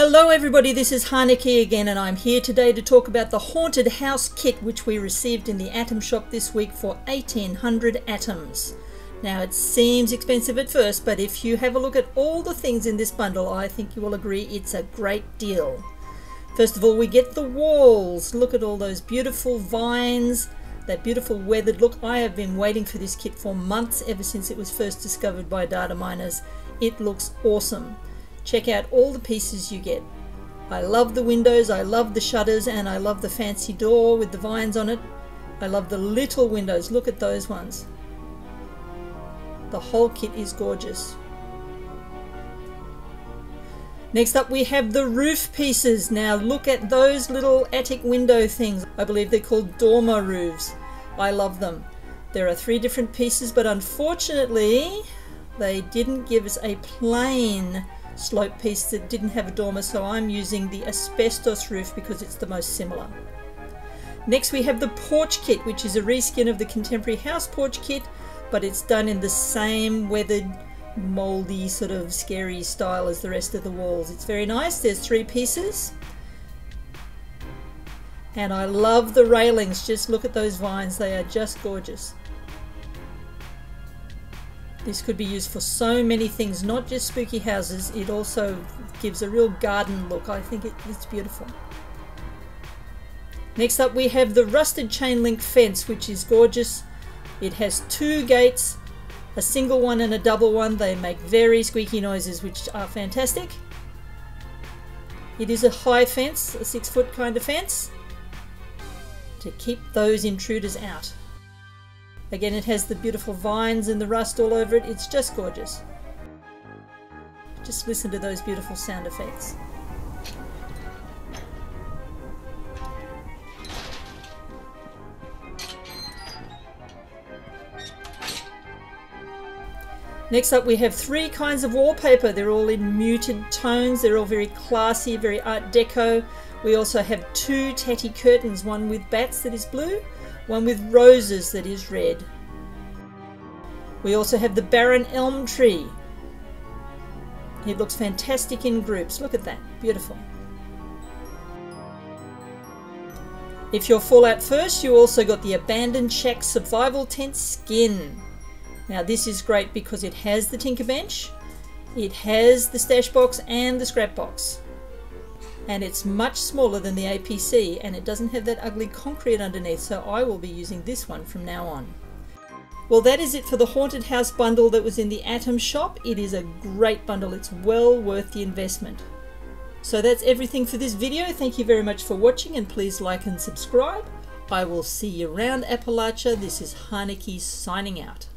Hello everybody, this is Harnacke again and I'm here today to talk about the Haunted House Kit which we received in the Atom Shop this week for 1800 atoms. Now it seems expensive at first, but if you have a look at all the things in this bundle, I think you will agree it's a great deal. First of all, we get the walls. Look at all those beautiful vines, that beautiful weathered look. I have been waiting for this kit for months, ever since it was first discovered by data miners. It looks awesome. Check out all the pieces you get. I love the windows, I love the shutters, and I love the fancy door with the vines on it. I love the little windows, look at those ones. The whole kit is gorgeous. Next up we have the roof pieces. Now look at those little attic window things. I believe they're called dormer roofs. I love them. There are three different pieces, but unfortunately they didn't give us a plain slope piece that didn't have a dormer, so I'm using the asbestos roof because it's the most similar. Next we have the porch kit, which is a reskin of the contemporary house porch kit, but it's done in the same weathered, moldy, sort of scary style as the rest of the walls. It's very nice. There's three pieces. And I love the railings. Just look at those vines. They are just gorgeous. This could be used for so many things, not just spooky houses. It also gives a real garden look. I think it's beautiful. Next up we have the rusted chain link fence, which is gorgeous. It has two gates, a single one and a double one. They make very squeaky noises, which are fantastic. It is a high fence, a 6-foot kind of fence, to keep those intruders out. Again, it has the beautiful vines and the rust all over it. It's just gorgeous. Just listen to those beautiful sound effects. Next up we have three kinds of wallpaper. They're all in muted tones. They're all very classy, very art deco. We also have two tatty curtains, one with bats that is blue, one with roses that is red. We also have the barren elm tree. It looks fantastic in groups. Look at that, beautiful. If you're Fallout first, you also got the abandoned shack survival tent skin. Now this is great because it has the tinker bench, it has the stash box and the scrap box. And it's much smaller than the APC and it doesn't have that ugly concrete underneath, so I will be using this one from now on. Well, that is it for the Haunted House bundle that was in the Atom Shop. It is a great bundle. It's well worth the investment. So that's everything for this video. Thank you very much for watching and please like and subscribe. I will see you around Appalachia. This is Harnacke signing out.